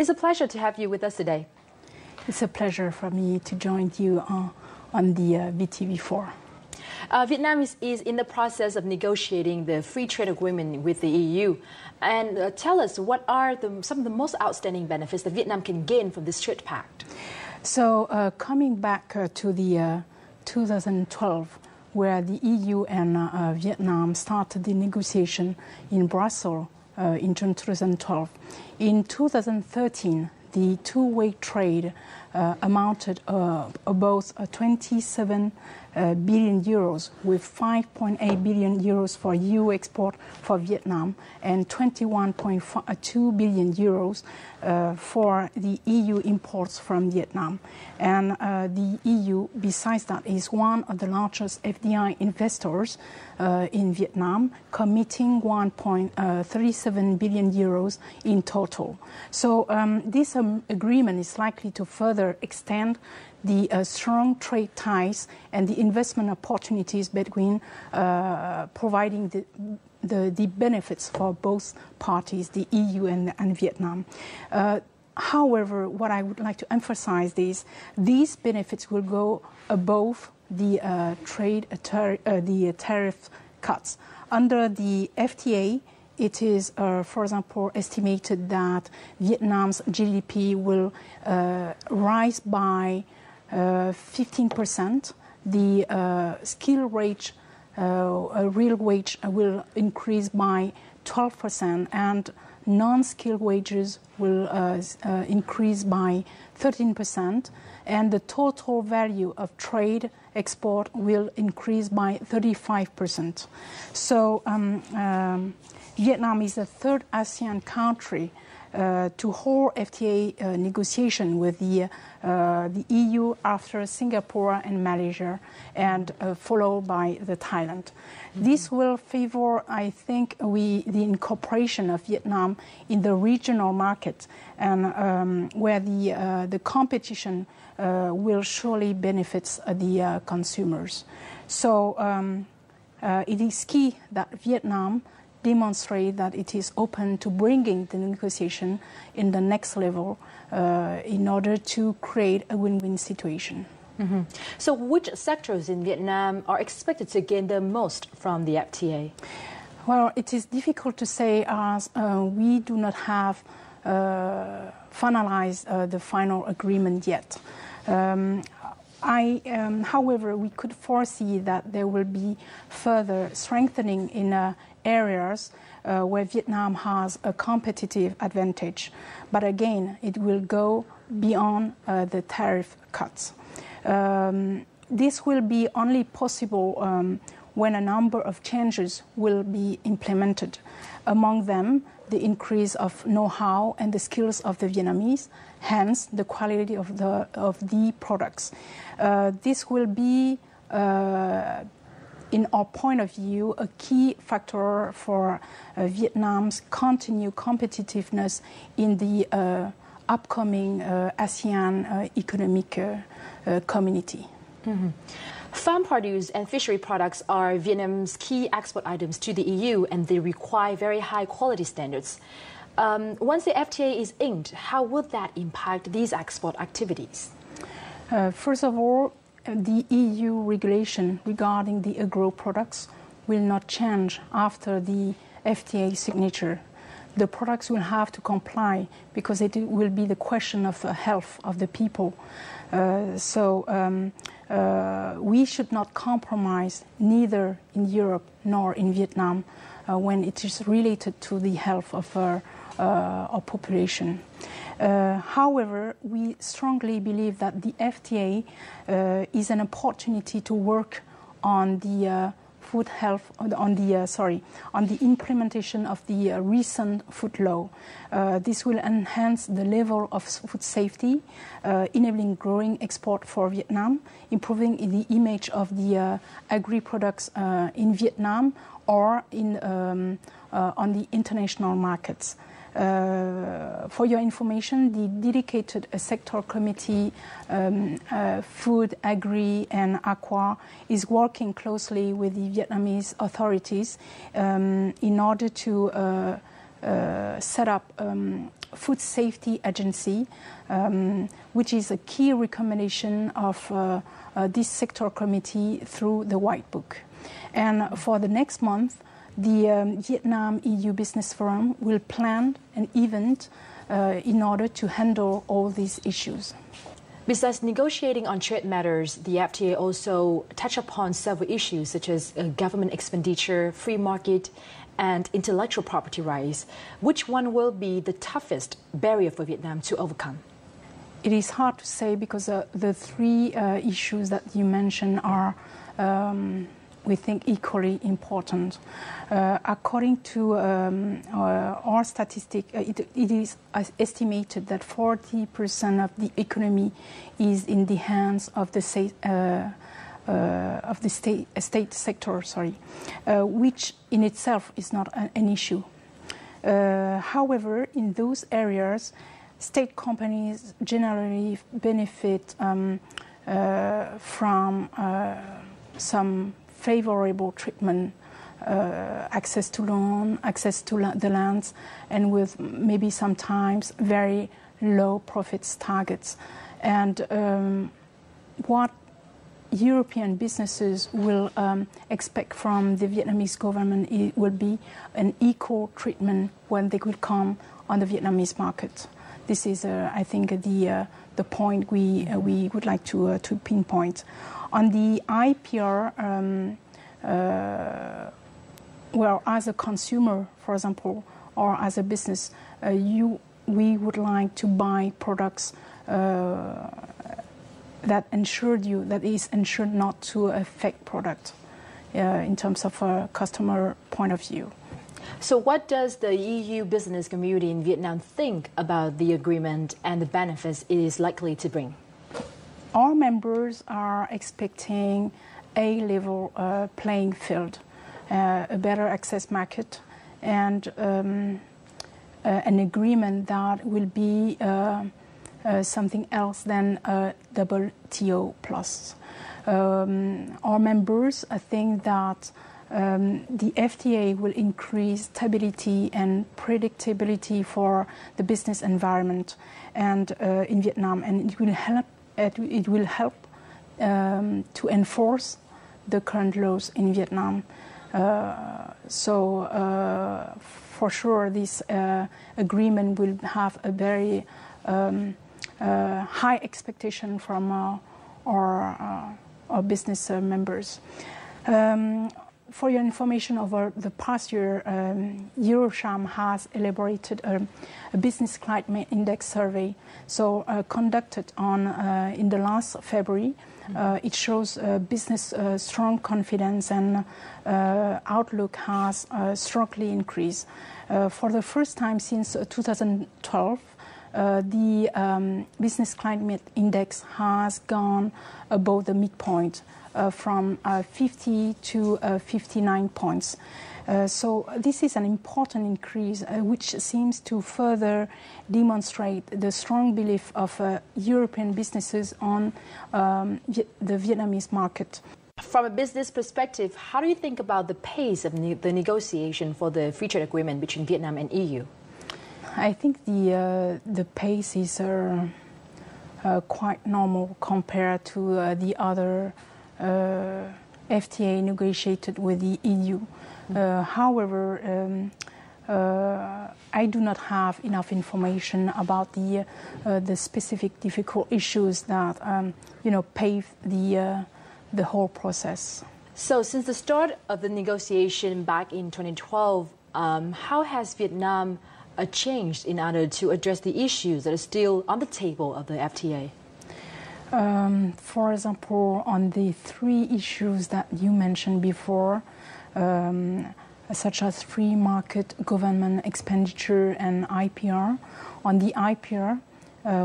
It's a pleasure to have you with us today. It's a pleasure for me to join you on the VTV4. Vietnam is in the process of negotiating the free trade agreement with the EU. And tell us, what are some of the most outstanding benefits that Vietnam can gain from this trade pact? So coming back to the 2012, where the EU and Vietnam started the negotiation in Brussels in June 2012. In 2013, the two-way trade amounted about 27 billion euros, with 5.8 billion euros for EU export for Vietnam and 21.2 billion euros for the EU imports from Vietnam. And the EU, besides that, is one of the largest FDI investors in Vietnam, committing 1.37 billion euros in total. So this agreement is likely to further extend the strong trade ties and the investment opportunities between providing the benefits for both parties, the EU and Vietnam. However, what I would like to emphasize is these benefits will go above the tariff cuts. Under the FTA, it is, for example, estimated that Vietnam's GDP will rise by 15%, the skill wage, real wage will increase by 12%, and non-skill wages will increase by 13%, and the total value of trade export will increase by 35%. So Vietnam is the third ASEAN country to hold FTA negotiation with the EU after Singapore and Malaysia, and followed by the Thailand. Mm-hmm. This will favor, I think, the incorporation of Vietnam in the regional market, and where the competition will surely benefit the consumers. So it is key that Vietnam demonstrate that it is open to bringing the negotiation in the next level in order to create a win-win situation. Mm-hmm. So which sectors in Vietnam are expected to gain the most from the FTA? Well, it is difficult to say, as we do not have finalized the final agreement yet. However, we could foresee that there will be further strengthening in areas where Vietnam has a competitive advantage. But again, it will go beyond the tariff cuts. This will be only possible when a number of changes will be implemented. Among them, the increase of know-how and the skills of the Vietnamese, hence the quality of the products. This will be, in our point of view, a key factor for Vietnam's continued competitiveness in the upcoming ASEAN economic community. Mm-hmm. Farm produce and fishery products are Vietnam's key export items to the EU, and they require very high quality standards. Once the FTA is inked, how would that impact these export activities? First of all, the EU regulation regarding the agro products will not change after the FTA signature. The products will have to comply because it will be the question of the health of the people. We should not compromise, neither in Europe nor in Vietnam, when it is related to the health of our population. However, we strongly believe that the FTA is an opportunity to work on the food health, on the implementation of the recent food law. This will enhance the level of food safety, enabling growing export for Vietnam, improving the image of the agri-products in Vietnam or in, on the international markets. For your information, the dedicated sector committee, food, agri and aqua, is working closely with the Vietnamese authorities in order to set up Food Safety Agency, which is a key recommendation of this sector committee through the White Book. And for the next month, the Vietnam EU Business Forum will plan an event in order to handle all these issues. Besides negotiating on trade matters, the FTA also touched upon several issues such as government expenditure, free market, and intellectual property rights. Which one will be the toughest barrier for Vietnam to overcome? It is hard to say because the three issues that you mentioned are, we think, equally important. According to our statistic, it is estimated that 40% of the economy is in the hands of the state sector, sorry, which in itself is not an issue. However, in those areas, state companies generally benefit from some favorable treatment, access to loan, access to the lands, and with maybe sometimes very low profits targets. And what European businesses will expect from the Vietnamese government, it will be an equal treatment when they could come on the Vietnamese market. This is, I think, the point we would like to pinpoint. On the IPR, well, as a consumer, for example, or as a business, we would like to buy products that ensured you, that is ensured not to affect product in terms of a customer point of view. So what does the EU business community in Vietnam think about the agreement and the benefits it is likely to bring? Our members are expecting a level playing field, a better access market, and an agreement that will be something else than WTO plus. Our members think that the FTA will increase stability and predictability for the business environment and in Vietnam, and it will help to enforce the current laws in Vietnam. So for sure this agreement will have a very high expectation from our business members. For your information, over the past year, Eurocham has elaborated a business climate index survey. So conducted on in the last February, it shows business strong confidence and outlook has strongly increased. For the first time since 2012, the business climate index has gone above the midpoint from 50 to 59 points. So this is an important increase which seems to further demonstrate the strong belief of European businesses on the Vietnamese market. From a business perspective, how do you think about the pace of the negotiation for the free trade agreement between Vietnam and EU? I think the pace is quite normal compared to the other FTA negotiated with the EU. However, I do not have enough information about the specific difficult issues that pave the whole process. So, since the start of the negotiation back in 2012, how has Vietnam changed in order to address the issues that are still on the table of the FTA? For example, on the three issues that you mentioned before, such as free market, government expenditure, and IPR, on the IPR,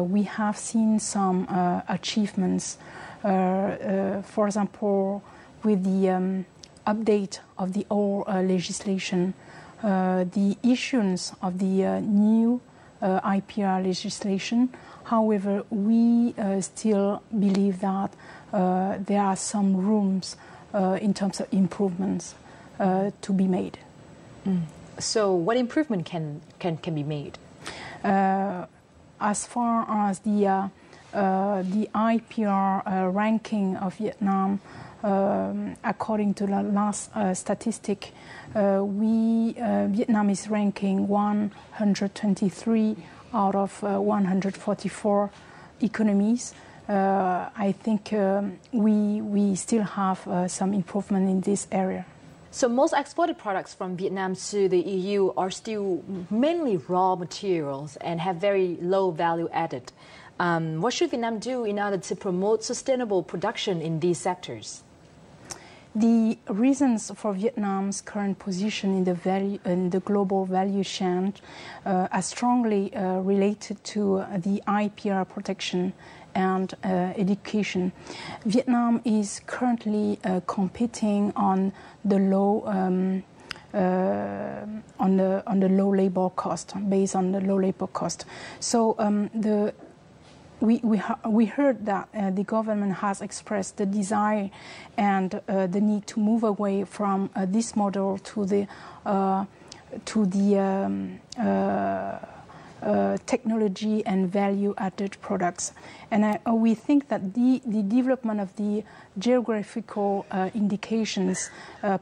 we have seen some achievements. For example, with the update of the old legislation, the issuance of the new IPR legislation. However, we still believe that there are some rooms in terms of improvements to be made. So what improvement can be made? As far as the IPR ranking of Vietnam, according to the last statistic, Vietnam is ranking 123 out of 144 economies. I think we still have some improvement in this area. So most exported products from Vietnam to the EU are still mainly raw materials and have very low value added. What should Vietnam do in order to promote sustainable production in these sectors? The reasons for Vietnam's current position in the global value chain are strongly related to the IPR protection and education. Vietnam is currently competing on the low low labor cost, based on the low labor cost. So we heard that the government has expressed the desire and the need to move away from this model to the technology and value-added products. And we think that the development of the geographical indications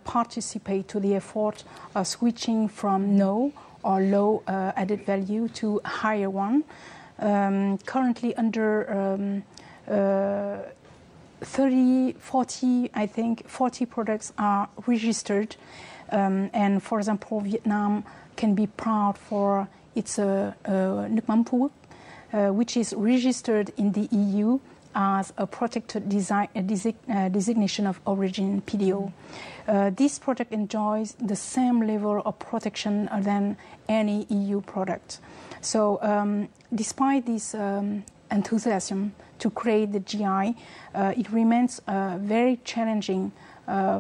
participate to the effort of switching from no or low added value to higher one. Currently under 40 products are registered. And for example, Vietnam can be proud for its Nuoc Mam Phu Quoc, which is registered in the EU as a protected designation of origin, PDO. This product enjoys the same level of protection than any EU product. So despite this enthusiasm to create the GI, it remains very challenging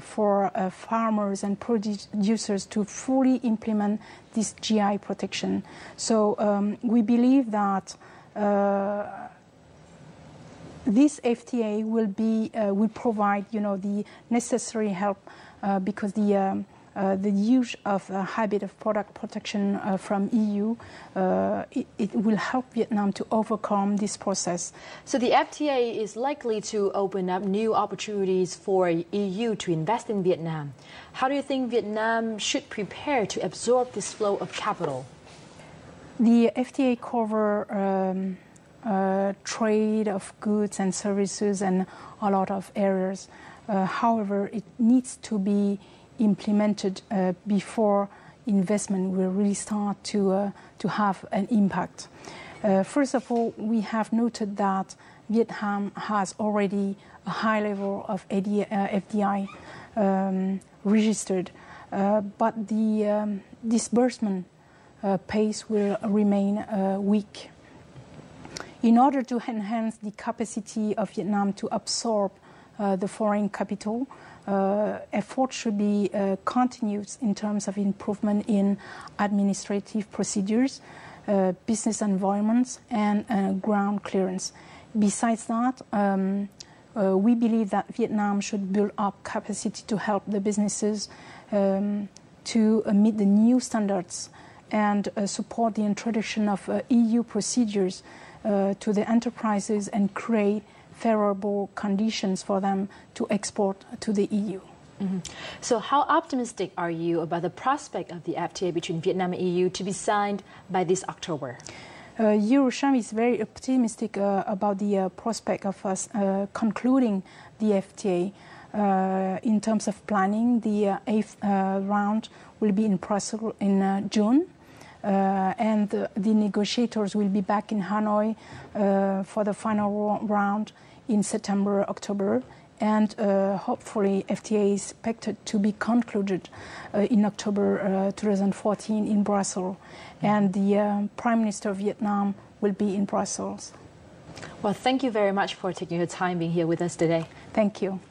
for farmers and producers to fully implement this GI protection. So we believe that this FTA will provide, you know, the necessary help because the use of a habit of product protection from EU, it will help Vietnam to overcome this process. So the FTA is likely to open up new opportunities for EU to invest in Vietnam. How do you think Vietnam should prepare to absorb this flow of capital? The FTA covers trade of goods and services and a lot of areas. However, it needs to be implemented before investment will really start to have an impact. First of all, we have noted that Vietnam has already a high level of FDI registered, but the disbursement pace will remain weak. In order to enhance the capacity of Vietnam to absorb the foreign capital, effort should be continued in terms of improvement in administrative procedures, business environments, and ground clearance. Besides that, we believe that Vietnam should build up capacity to help the businesses to meet the new standards and support the introduction of EU procedures to the enterprises and create favorable conditions for them to export to the EU. Mm-hmm. So how optimistic are you about the prospect of the FTA between Vietnam and EU to be signed by this October? Eurocham is very optimistic about the prospect of us concluding the FTA. In terms of planning, the eighth round will be in Brussels in June. And the negotiators will be back in Hanoi for the final round in September, October, and hopefully FTA is expected to be concluded in October 2014 in Brussels, and the Prime Minister of Vietnam will be in Brussels. Well, thank you very much for taking your time being here with us today. Thank you.